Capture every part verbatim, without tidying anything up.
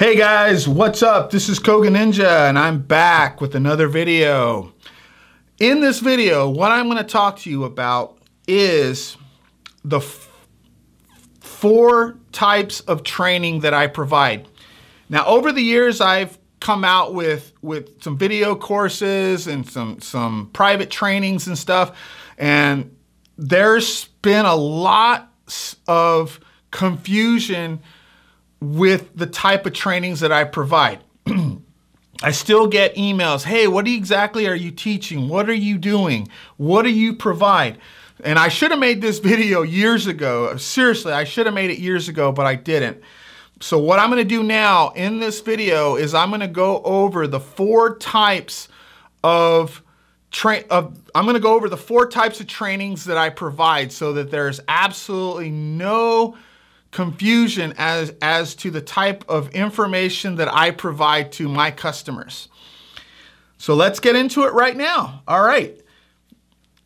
Hey guys, what's up? This is Koganinja and I'm back with another video. In this video, what I'm going to talk to you about is the f four types of training that I provide. Now, over the years, I've come out with with some video courses and some some private trainings and stuff, and there's been a lot of confusion with the type of trainings that I provide. I still get emails, hey, what exactly are you teaching? What are you doing? What do you provide? And I should have made this video years ago. Seriously, I should have made it years ago, but I didn't. So what I'm gonna do now in this video is I'm gonna go over the four types of train, of, I'm gonna go over the four types of trainings that I provide so that there's absolutely no confusion as, as to the type of information that I provide to my customers. So let's get into it right now. All right.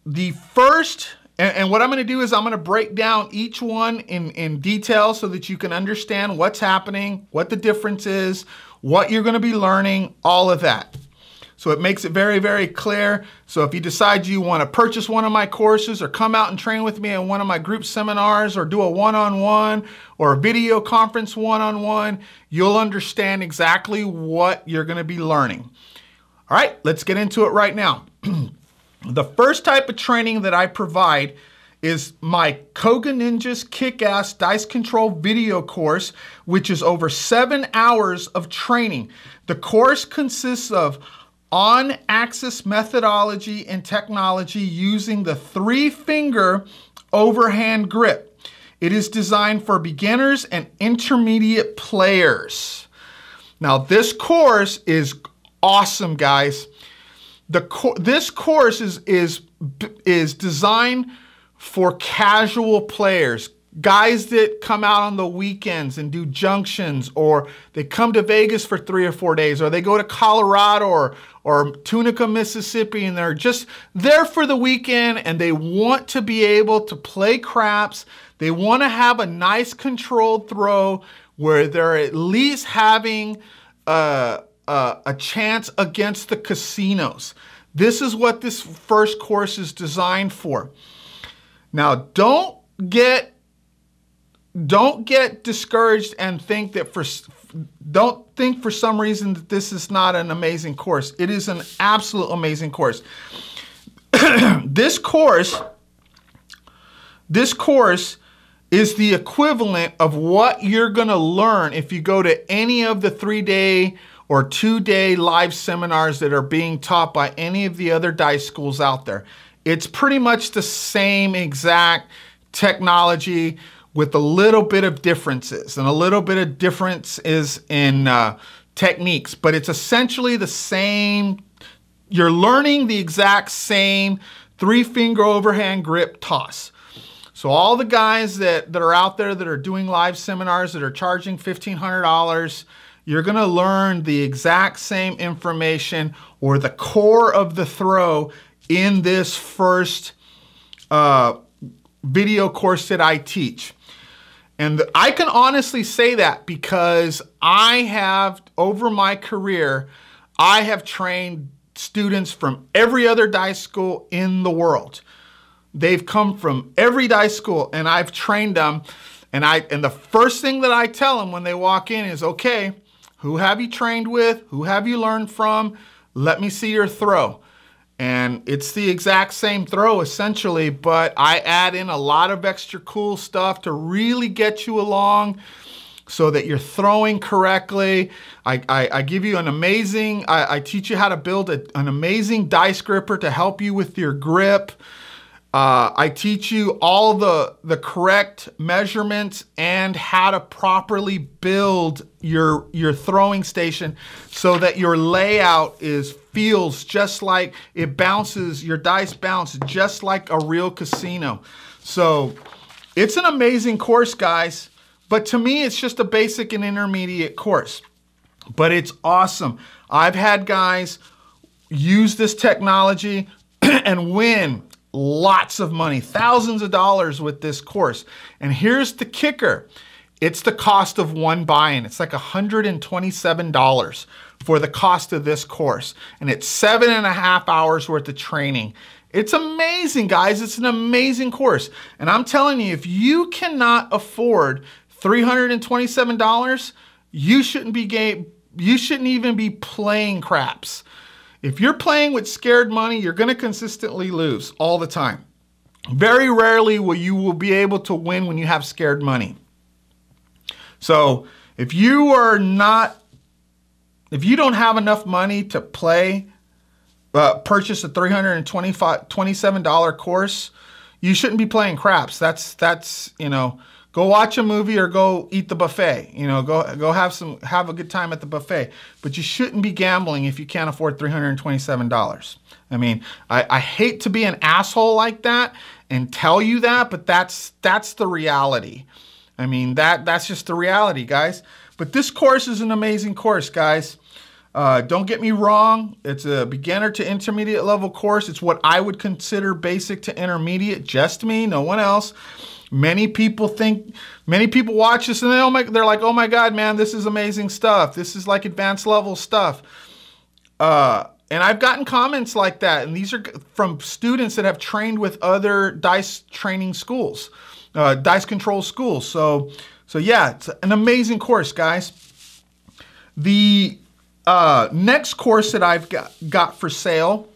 The first, and, and what I'm going to do is I'm going to break down each one in, in detail so that you can understand what's happening, what the difference is, what you're going to be learning, all of that. So it makes it very, very clear. So if you decide you want to purchase one of my courses or come out and train with me in one of my group seminars or do a one-on-one or a video conference one-on-one, you'll understand exactly what you're going to be learning. All right, let's get into it right now. The first type of training that I provide is my Koganinja's Kick-Ass Dice Control video course, which is over seven hours of training. The course consists of on-axis methodology and technology using the three-finger overhand grip. It is designed for beginners and intermediate players. Now, this course is awesome, guys. The co this course is, is, is designed for casual players, guys that come out on the weekends and do junctions, or they come to Vegas for three or four days, or they go to Colorado or or Tunica, Mississippi, and they're just there for the weekend and they want to be able to play craps. They want to have a nice controlled throw where they're at least having uh, uh, a chance against the casinos. This is what this first course is designed for. Now, don't get don't get discouraged and think that for Don't think for some reason that this is not an amazing course. It is an absolute amazing course. This course, this course is the equivalent of what you're going to learn if you go to any of the three-day or two-day live seminars that are being taught by any of the other dice schools out there. It's pretty much the same exact technology, with a little bit of differences and a little bit of difference is in uh, techniques, but it's essentially the same. You're learning the exact same three-finger overhand grip toss. So all the guys that, that are out there that are doing live seminars that are charging fifteen hundred dollars, you're gonna learn the exact same information or the core of the throw in this first uh, video course that I teach. And I can honestly say that because I have, over my career, I have trained students from every other dice school in the world. They've come from every dice school and I've trained them. And, I, and the first thing that I tell them when they walk in is, okay, who have you trained with? Who have you learned from? Let me see your throw. And it's the exact same throw essentially, but I add in a lot of extra cool stuff to really get you along so that you're throwing correctly. I, I, I give you an amazing, I, I teach you how to build a, an amazing dice gripper to help you with your grip. Uh, I teach you all the, the correct measurements and how to properly build your, your throwing station so that your layout is feels just like it bounces, your dice bounce just like a real casino. So it's an amazing course, guys. But to me, it's just a basic and intermediate course. But it's awesome. I've had guys use this technology and win lots of money, thousands of dollars with this course. And here's the kicker. It's the cost of one buy-in. It's like one hundred twenty-seven dollars for the cost of this course. And it's seven and a half hours worth of training. It's amazing, guys. It's an amazing course. And I'm telling you, if you cannot afford three hundred twenty-seven dollars, you shouldn't be game, you shouldn't even be playing craps. If you're playing with scared money, you're gonna consistently lose all the time. Very rarely will you will be able to win when you have scared money. So if you are not, if you don't have enough money to play, uh, purchase a three hundred twenty-seven dollar course, you shouldn't be playing craps. That's, that's, you know, go watch a movie or go eat the buffet. You know, go go have some have a good time at the buffet. But you shouldn't be gambling if you can't afford three hundred twenty-seven dollars. I mean, I, I hate to be an asshole like that and tell you that, but that's that's the reality. I mean, that that's just the reality, guys. But this course is an amazing course, guys. Uh, don't get me wrong. It's a beginner to intermediate level course. It's what I would consider basic to intermediate. Just me, no one else. Many people think, many people watch this and they, oh my, they're like, oh my God, man, this is amazing stuff. This is like advanced level stuff. Uh, and I've gotten comments like that. And these are from students that have trained with other dice training schools, uh, dice control schools. So, so yeah, it's an amazing course, guys. The uh, next course that I've got, got for sale,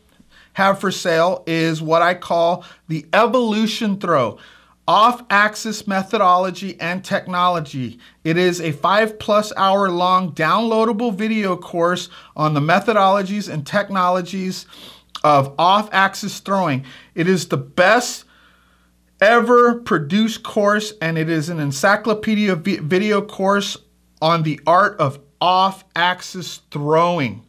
have for sale is what I call the Evolution Throw. Off-Axis Methodology and Technology. It is a five plus hour long downloadable video course on the methodologies and technologies of off-axis throwing. It is the best ever produced course, and it is an encyclopedia video course on the art of off-axis throwing.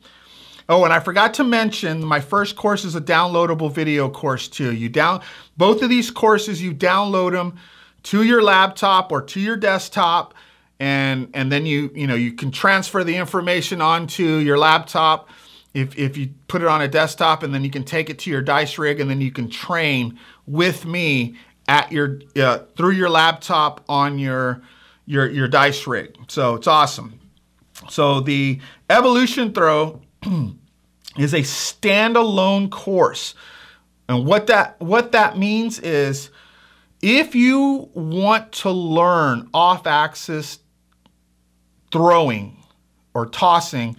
Oh, and I forgot to mention, my first course is a downloadable video course too. You down, both of these courses, you download them to your laptop or to your desktop, and and then you you know you can transfer the information onto your laptop if if you put it on a desktop, and then you can take it to your dice rig, and then you can train with me at your uh, through your laptop on your your your dice rig. So it's awesome. So the Evolution Throw is a standalone course. And what that, what that means is if you want to learn off-axis throwing or tossing,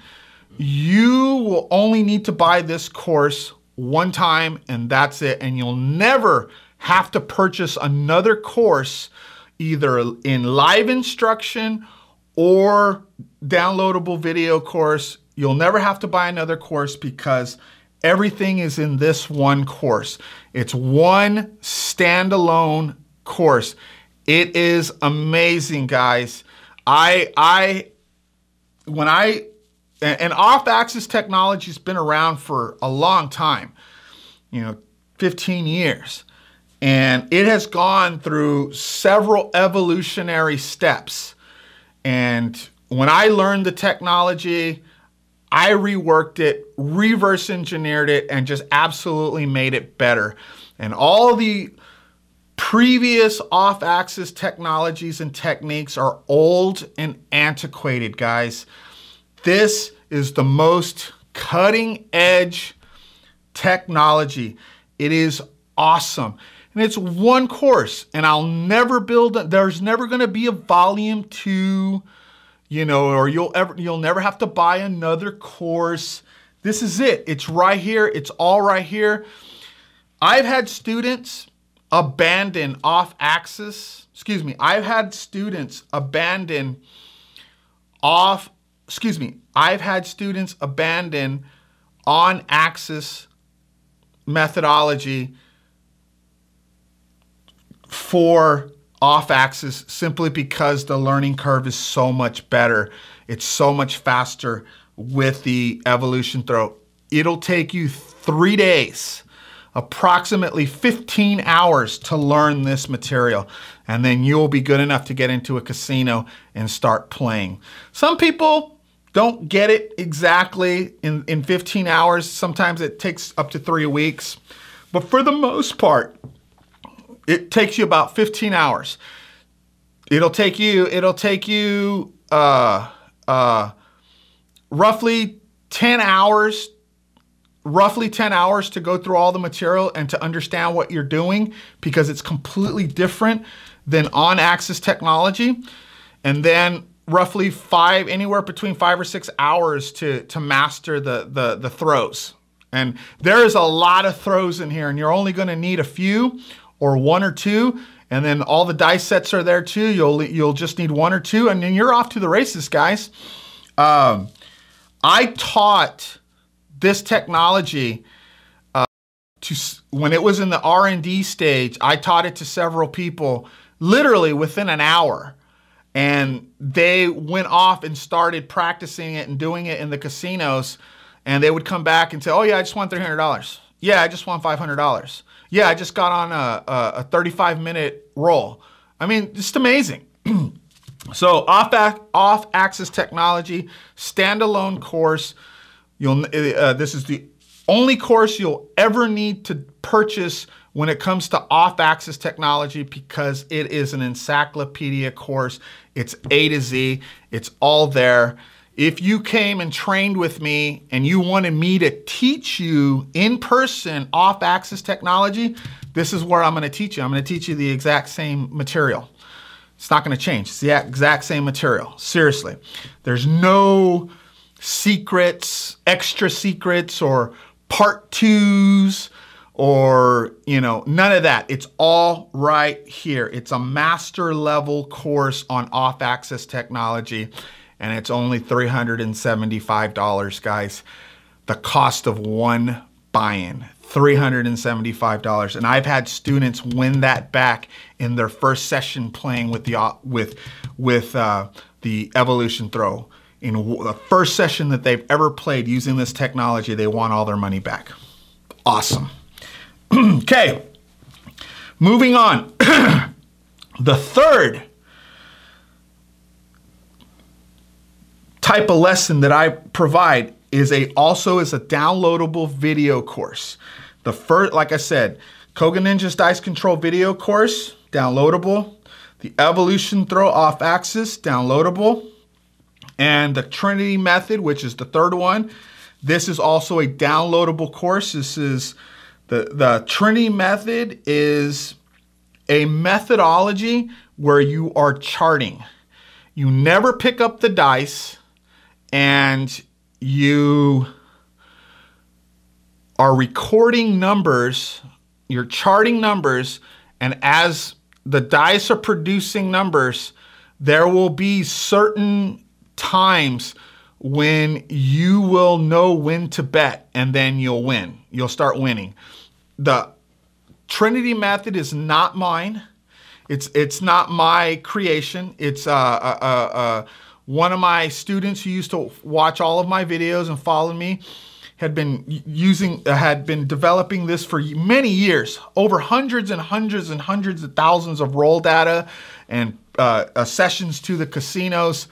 you will only need to buy this course one time and that's it. And you'll never have to purchase another course either in live instruction or downloadable video course. You'll never have to buy another course because everything is in this one course. It's one standalone course. It is amazing, guys. I, I, when I, and off-axis technology has been around for a long time, you know, fifteen years. And it has gone through several evolutionary steps. And when I learned the technology, I reworked it, reverse engineered it, and just absolutely made it better. And all the previous off-axis technologies and techniques are old and antiquated, guys. This is the most cutting-edge technology. It is awesome. And it's one course, and I'll never build, a, there's never gonna be a volume two, you know, or you'll ever, you'll never have to buy another course. This is it. It's right here. It's all right here. I've had students abandon off-axis, excuse me, I've had students abandon off, excuse me, I've had students abandon on-axis methodology for off-axis simply because the learning curve is so much better. It's so much faster with the Evolution Throw. It'll take you three days, approximately fifteen hours to learn this material. And then you'll be good enough to get into a casino and start playing. Some people don't get it exactly in, in fifteen hours. Sometimes it takes up to three weeks. But for the most part, it takes you about fifteen hours. It'll take you, it'll take you uh, uh, roughly ten hours, roughly ten hours to go through all the material and to understand what you're doing, because it's completely different than on-axis technology. And then roughly five, anywhere between five or six hours to, to master the, the, the throws. And there is a lot of throws in here, and you're only gonna need a few or one or two. And then all the dice sets are there too. You'll, you'll just need one or two, and then you're off to the races, guys. Um, I taught this technology uh, to, when it was in the R and D stage, I taught it to several people literally within an hour. And they went off and started practicing it and doing it in the casinos. And they would come back and say, oh yeah, I just won three hundred dollars. Yeah, I just won five hundred dollars. Yeah, I just got on a thirty-five minute roll. I mean, just amazing. So off-axis off technology, standalone course. You'll, uh, this is the only course you'll ever need to purchase when it comes to off-axis technology, because it is an encyclopedia course. It's A to Z. It's all there. If you came and trained with me and you wanted me to teach you in person off-axis technology, this is where I'm gonna teach you. I'm gonna teach you the exact same material. It's not gonna change. It's the exact same material, seriously. There's no secrets, extra secrets, or part twos, or, you know, none of that. It's all right here. It's a master level course on off-axis technology. And it's only three hundred seventy-five dollars, guys. The cost of one buy-in, three hundred seventy-five dollars. And I've had students win that back in their first session playing with the with with uh, the Evolution Throw. In the first session that they've ever played using this technology, they want all their money back. Awesome. Okay, moving on. The third type of lesson that I provide is a also is a downloadable video course. The first, like I said, Koganinja's Dice Control video course, downloadable. The Evolution Throw Off Axis, downloadable. And the Trinity Method, which is the third one, this is also a downloadable course. This is the, the Trinity Method is a methodology where you are charting. You never pick up the dice, and you are recording numbers, you're charting numbers, and as the dice are producing numbers, there will be certain times when you will know when to bet, and then you'll win. You'll start winning. The Trinity Method is not mine. It's, it's not my creation. It's uh, uh, uh, uh, one of my students who used to watch all of my videos and follow me had been using, uh, had been developing this for many years, over hundreds and hundreds and hundreds of thousands of roll data and uh, uh, sessions to the casinos.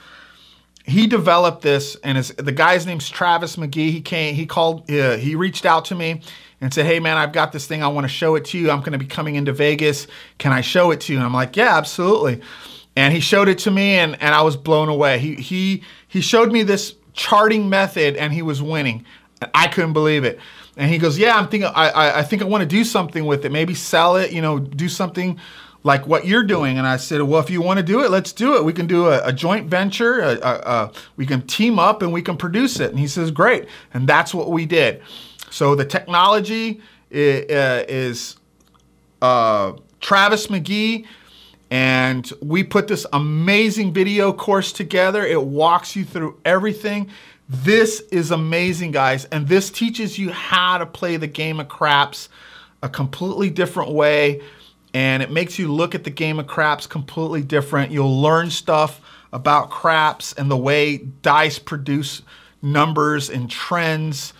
He developed this, and his, the guy's name's Travis McGee. He came, he called, uh, he reached out to me and said, hey man, I've got this thing, I wanna show it to you. I'm gonna be coming into Vegas. Can I show it to you? And I'm like, yeah, absolutely. And he showed it to me, and, and I was blown away. He, he, he showed me this charting method, and he was winning. I couldn't believe it. And he goes, yeah, I'm thinking, I, I, I think I wanna do something with it. Maybe sell it, you know, do something like what you're doing. And I said, well, if you wanna do it, let's do it. We can do a, a joint venture, a, a, a, we can team up and we can produce it. And he says, great. And that's what we did. So the technology is uh, Travis McGee, and we put this amazing video course together. It walks you through everything. This is amazing, guys. And this teaches you how to play the game of craps a completely different way. And it makes you look at the game of craps completely different. You'll learn stuff about craps and the way dice produce numbers and trends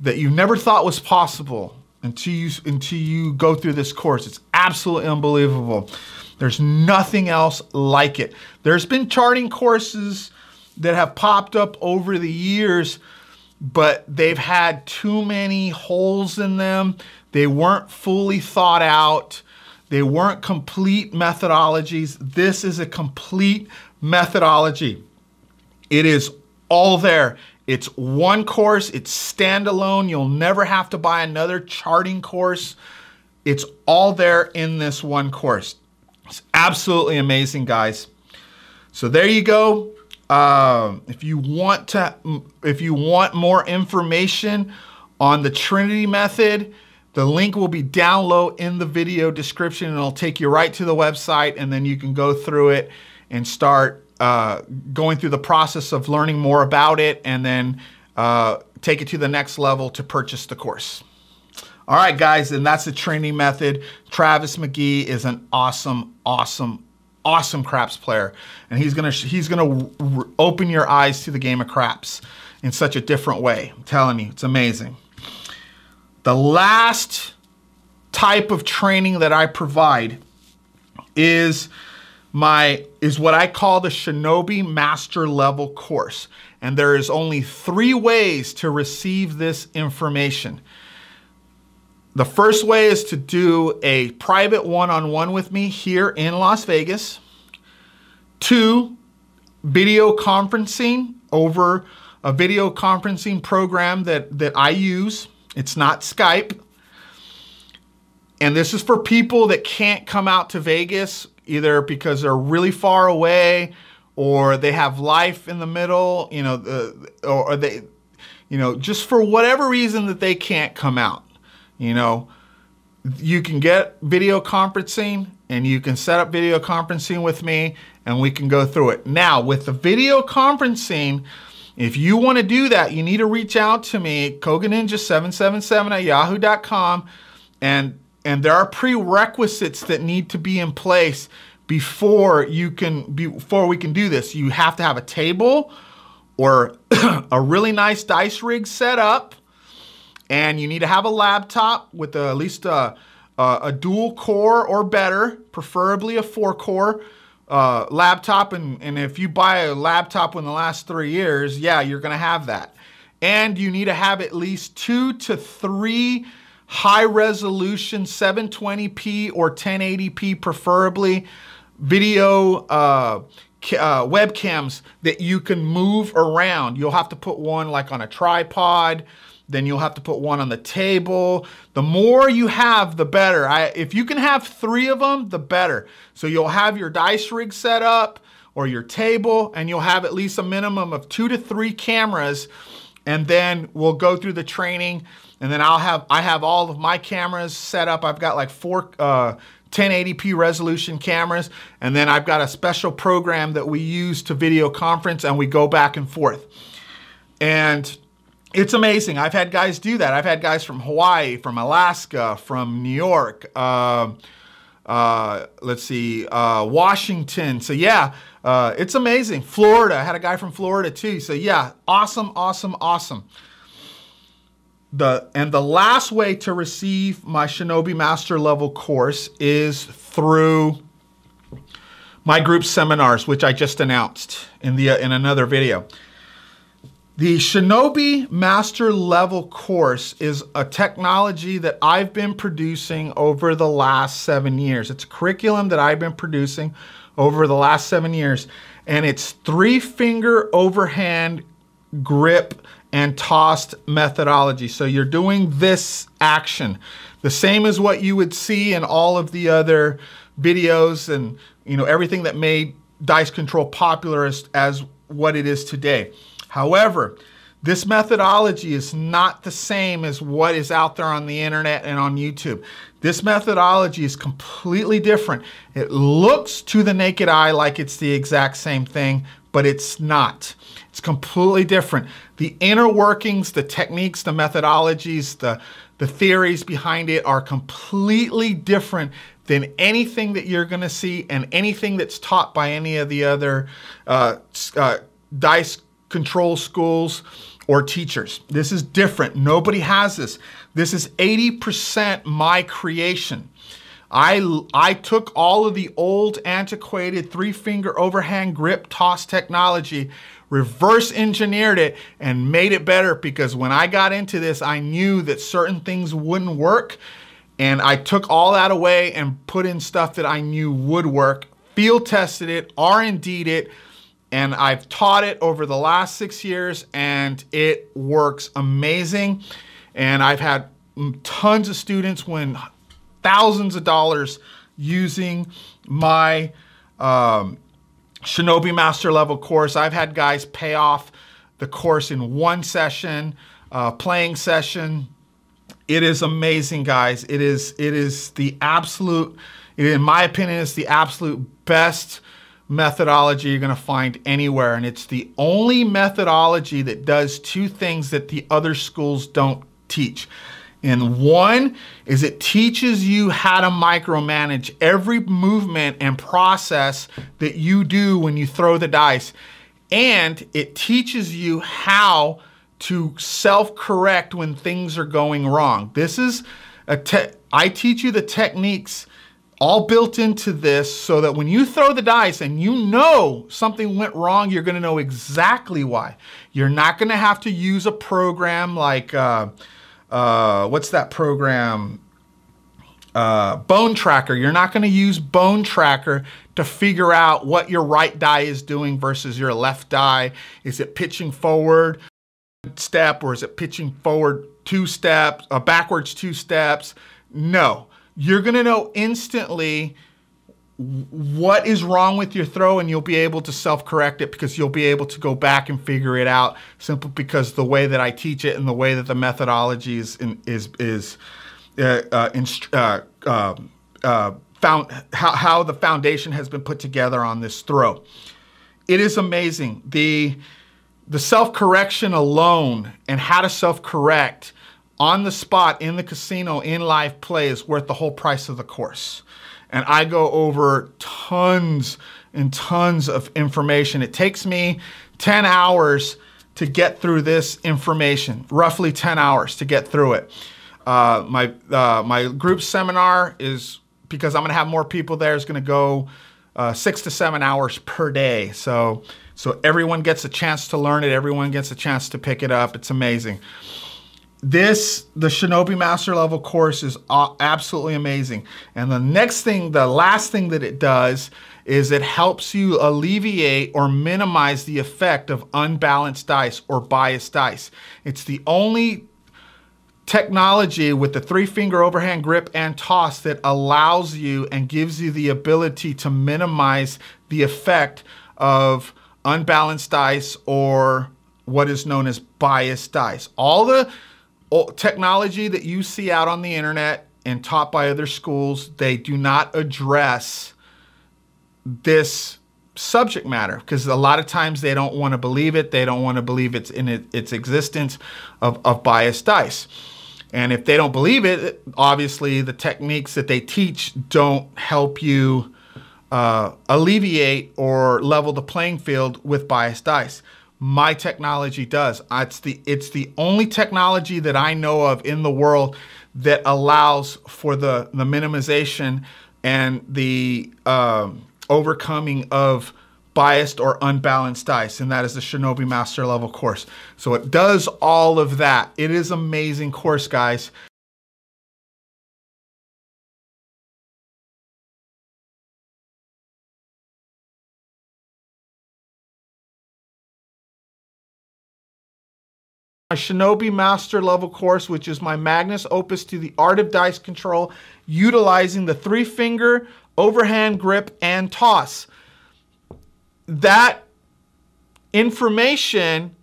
that you never thought was possible until you, until you go through this course. It's absolutely unbelievable. There's nothing else like it. There's been charting courses that have popped up over the years, but they've had too many holes in them. They weren't fully thought out. They weren't complete methodologies. This is a complete methodology. It is all there. It's one course, it's standalone. You'll never have to buy another charting course. It's all there in this one course. It's absolutely amazing, guys. So there you go. Uh, if you want to, if you want more information on the Trinity Method, the link will be down low in the video description, and it'll take you right to the website, and then you can go through it and start uh, going through the process of learning more about it, and then uh, take it to the next level to purchase the course. All right, guys, and that's the Trinity Method. Travis McGee is an awesome, awesome, awesome craps player, and he's gonna he's gonna open your eyes to the game of craps in such a different way. I'm telling you, it's amazing. The last type of training that I provide is my is what I call the Shinobi Master Level Course, and there is only three ways to receive this information. The first way is to do a private one-on-one with me here in Las Vegas. Two, video conferencing over a video conferencing program that, that I use. It's not Skype. And this is for people that can't come out to Vegas, either because they're really far away or they have life in the middle, you know, the, or they, you know, just for whatever reason that they can't come out. You know, you can get video conferencing, and you can set up video conferencing with me, and we can go through it. Now, with the video conferencing, if you want to do that, you need to reach out to me, Koganinja seven seven seven at yahoo dot com, and, and there are prerequisites that need to be in place before you can, before we can do this. You have to have a table or a really nice dice rig set up. And you need to have a laptop with a, at least a, a, a dual core or better, preferably a four core uh, laptop. And, and if you buy a laptop in the last three years, yeah, you're going to have that. And you need to have at least two to three high resolution seven twenty p or ten eighty p, preferably, video uh, uh, webcams that you can move around. You'll have to put one like on a tripod. Then you'll have to put one on the table. The more you have, the better. I, if you can have three of them, the better. So you'll have your dice rig set up or your table, and you'll have at least a minimum of two to three cameras. And then we'll go through the training, and then I'll have, I have all of my cameras set up. I've got like four uh, ten eighty p resolution cameras, and then I've got a special program that we use to video conference, and we go back and forth. And it's amazing. I've had guys do that. I've had guys from Hawaii, from Alaska, from New York, uh, uh, let's see, uh, Washington. So yeah, uh, it's amazing. Florida, I had a guy from Florida too. So yeah, awesome, awesome, awesome. The, and the last way to receive my Shinobi Master Level course is through my group seminars, which I just announced in, the, uh, in another video. The Shinobi Master Level course is a technology that I've been producing over the last seven years. It's a curriculum that I've been producing over the last seven years. And it's three-finger overhand grip and tossed methodology. So you're doing this action, the same as what you would see in all of the other videos and, you know, everything that made dice control popular as, as what it is today. However, this methodology is not the same as what is out there on the internet and on YouTube. This methodology is completely different. It looks to the naked eye like it's the exact same thing, but it's not. It's completely different. The inner workings, the techniques, the methodologies, the, the theories behind it are completely different than anything that you're going to see and anything that's taught by any of the other uh, uh, dice control schools or teachers. This is different. Nobody has this. This is eighty percent my creation. I, I took all of the old antiquated three-finger overhand grip toss technology, reverse engineered it, and made it better, because when I got into this, I knew that certain things wouldn't work. And I took all that away and put in stuff that I knew would work, field tested it, R and D'd it, and I've taught it over the last six years and it works amazing. And I've had tons of students win thousands of dollars using my um, Shinobi Master Level course. I've had guys pay off the course in one session, uh, playing session. It is amazing, guys. It is, it is the absolute, in my opinion, it's the absolute best methodology you're gonna find anywhere. And it's the only methodology that does two things that the other schools don't teach. And one is it teaches you how to micromanage every movement and process that you do when you throw the dice. And it teaches you how to self-correct when things are going wrong. This is a te- I teach you the techniques all built into this so that when you throw the dice and you know something went wrong, you're gonna know exactly why. You're not gonna have to use a program like, uh, uh, what's that program? Uh, Bone Tracker. You're not gonna use Bone Tracker to figure out what your right die is doing versus your left die. Is it pitching forward step or is it pitching forward two steps, uh, backwards two steps? No, you're gonna know instantly what is wrong with your throw and you'll be able to self-correct it because you'll be able to go back and figure it out simply because the way that I teach it and the way that the methodology is, in, is, is uh, uh, inst uh, uh, uh, found, how, how the foundation has been put together on this throw. It is amazing. The The self-correction alone and how to self-correct on the spot, in the casino, in live play is worth the whole price of the course. And I go over tons and tons of information. It takes me ten hours to get through this information, roughly ten hours to get through it. Uh, my, uh, my group seminar is, because I'm gonna have more people there, is gonna go uh, six to seven hours per day. So. So everyone gets a chance to learn it. Everyone gets a chance to pick it up. It's amazing. This, the Shinobi Master Level course is absolutely amazing. And the next thing, the last thing that it does is it helps you alleviate or minimize the effect of unbalanced dice or biased dice. It's the only technology with the three finger overhand grip and toss that allows you and gives you the ability to minimize the effect of unbalanced dice or what is known as biased dice. All the technology that you see out on the internet and taught by other schools, they do not address this subject matter because a lot of times they don't want to believe it. They don't want to believe it's in it, its existence of, of biased dice. And if they don't believe it, obviously the techniques that they teach don't help you Uh, alleviate or level the playing field with biased dice. My technology does. It's the, it's the only technology that I know of in the world that allows for the, the minimization and the um, overcoming of biased or unbalanced dice, and that is the Shinobi Master Level course. So it does all of that. It is an amazing course, guys. My Shinobi Master Level course, which is my Magnus Opus to the Art of Dice Control, utilizing the three finger overhand grip and toss. That information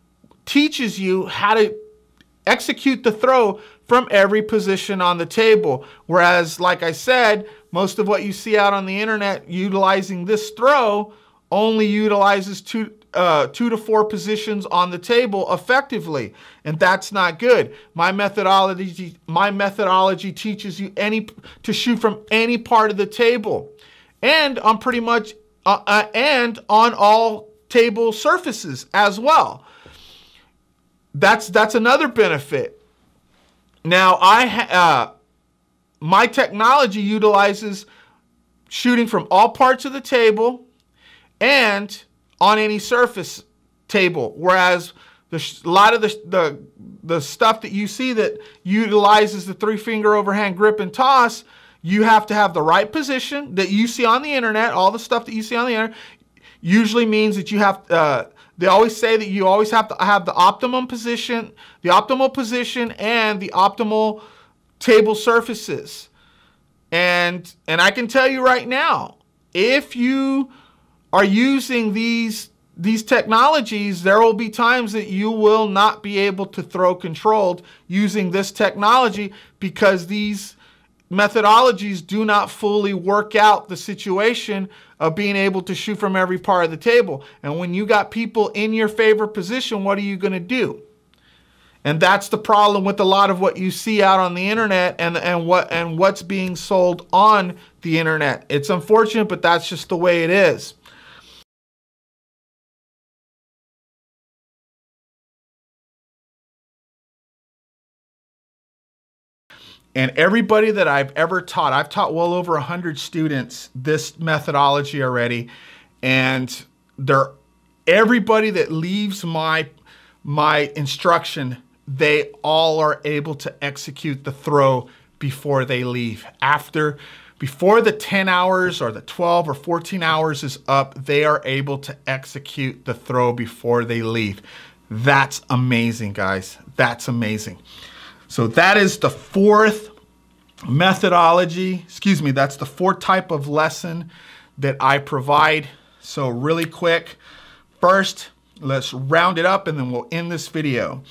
teaches you how to execute the throw from every position on the table. Whereas, like I said, most of what you see out on the internet utilizing this throw only utilizes two Uh, two to four positions on the table effectively, and that's not good. My methodology, my methodology teaches you any to shoot from any part of the table, and on pretty much uh, uh, and on all table surfaces as well. That's that's another benefit. Now, I ha uh, my technology utilizes shooting from all parts of the table, and on any surface table, whereas the, a lot of the, the the stuff that you see that utilizes the three-finger overhand grip and toss, you have to have the right position that you see on the internet. All the stuff that you see on the internet usually means that you have, uh, they always say that you always have to have the optimum position, the optimal position and the optimal table surfaces. And, and I can tell you right now, if you are using these, these technologies, there will be times that you will not be able to throw controlled using this technology because these methodologies do not fully work out the situation of being able to shoot from every part of the table. And when you got people in your favorite position, what are you going to do? And that's the problem with a lot of what you see out on the internet and, and, what, and what's being sold on the internet. It's unfortunate, but that's just the way it is. And everybody that I've ever taught, I've taught well over one hundred students this methodology already. And they're, everybody that leaves my, my instruction, they all are able to execute the throw before they leave. After, before the ten hours or the twelve or fourteen hours is up, they are able to execute the throw before they leave. That's amazing, guys. That's amazing. So that is the fourth methodology, excuse me, that's the fourth type of lesson that I provide. So really quick, first, let's round it up and then we'll end this video.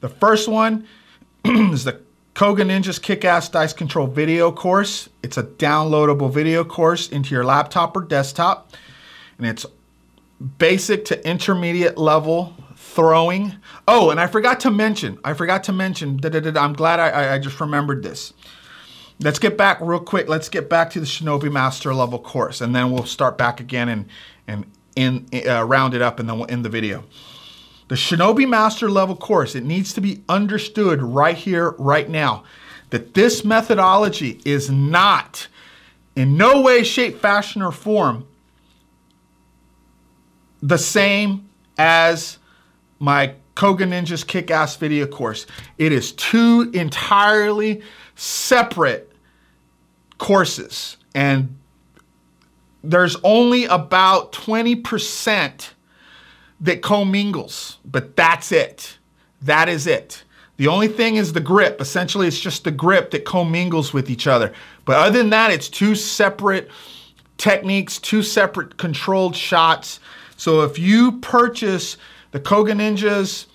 The first one is the Koganinja's Kick-Ass Dice Control video course. It's a downloadable video course into your laptop or desktop. And it's basic to intermediate level throwing. Oh, and I forgot to mention, I forgot to mention, da, da, da, da, I'm glad I, I just remembered this. Let's get back real quick. Let's get back to the Shinobi Master Level course, and then we'll start back again and, and in, uh, round it up, and then we'll end the video. The Shinobi Master Level course, it needs to be understood right here, right now, that this methodology is not in no way, shape, fashion, or form the same as my Koganinja's Kick-Ass video course. It is two entirely separate courses, and there's only about twenty percent that commingles, but that's it. That is it. The only thing is the grip. Essentially, it's just the grip that commingles with each other. But other than that, it's two separate techniques, two separate controlled shots. So if you purchase the Koganinja's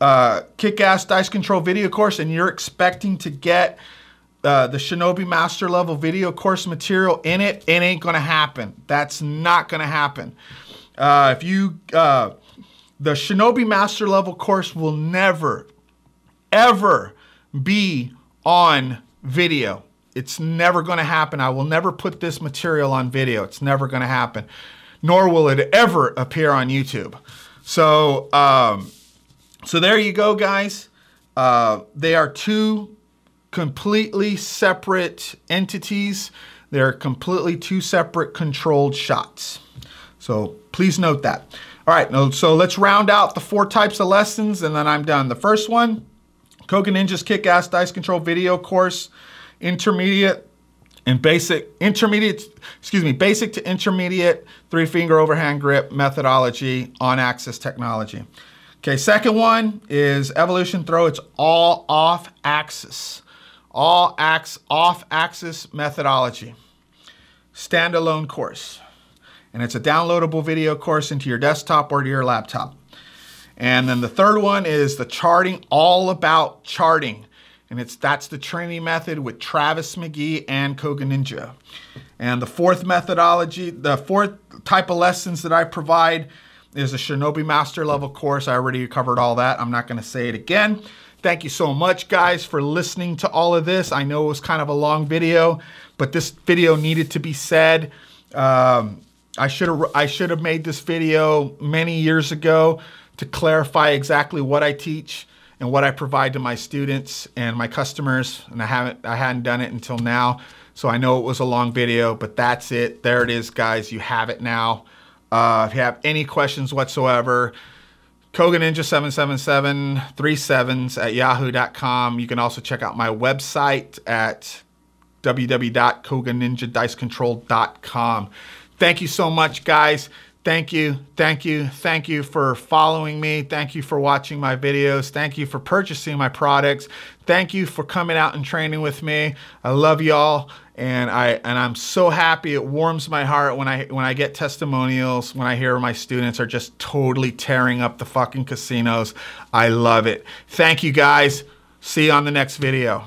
uh, Kick-Ass Dice Control video course and you're expecting to get uh, the Shinobi Master Level video course material in it, it ain't gonna happen. That's not gonna happen. Uh, if you, uh, the Shinobi Master Level course will never, ever be on video. It's never gonna happen. I will never put this material on video. It's never gonna happen. Nor will it ever appear on YouTube. So, um, so there you go, guys. Uh, they are two completely separate entities. They're completely two separate controlled shots. So please note that. All right, so let's round out the four types of lessons and then I'm done. The first one, Koganinja's Kick-Ass Dice Control video course, intermediate and basic, intermediate, excuse me, basic to intermediate three-finger overhand grip methodology on-axis technology. Okay, second one is Evolution Throw. It's all off-axis, all ax, off-axis methodology, standalone course. And it's a downloadable video course into your desktop or to your laptop. And then the third one is the charting, all about charting. And it's, that's the Trinity Method with Travis McGee and Koganinja. And the fourth methodology, the fourth type of lessons that I provide is a Shinobi Master Level course. I already covered all that. I'm not gonna say it again. Thank you so much, guys, for listening to all of this. I know it was kind of a long video, but this video needed to be said. Um, I should have I should have made this video many years ago to clarify exactly what I teach and what I provide to my students and my customers, and I haven't, I hadn't done it until now. So I know it was a long video, but that's it. There it is, guys. You have it now. Uh, if you have any questions whatsoever, Koganinja seven seven seven three sevens at yahoo dot com. You can also check out my website at w w w dot koganinja dice control dot com. Thank you so much, guys. Thank you, thank you, thank you for following me. Thank you for watching my videos. Thank you for purchasing my products. Thank you for coming out and training with me. I love y'all, and I and I'm so happy. It warms my heart when I when I get testimonials, when I hear my students are just totally tearing up the fucking casinos. I love it. Thank you, guys. See you on the next video.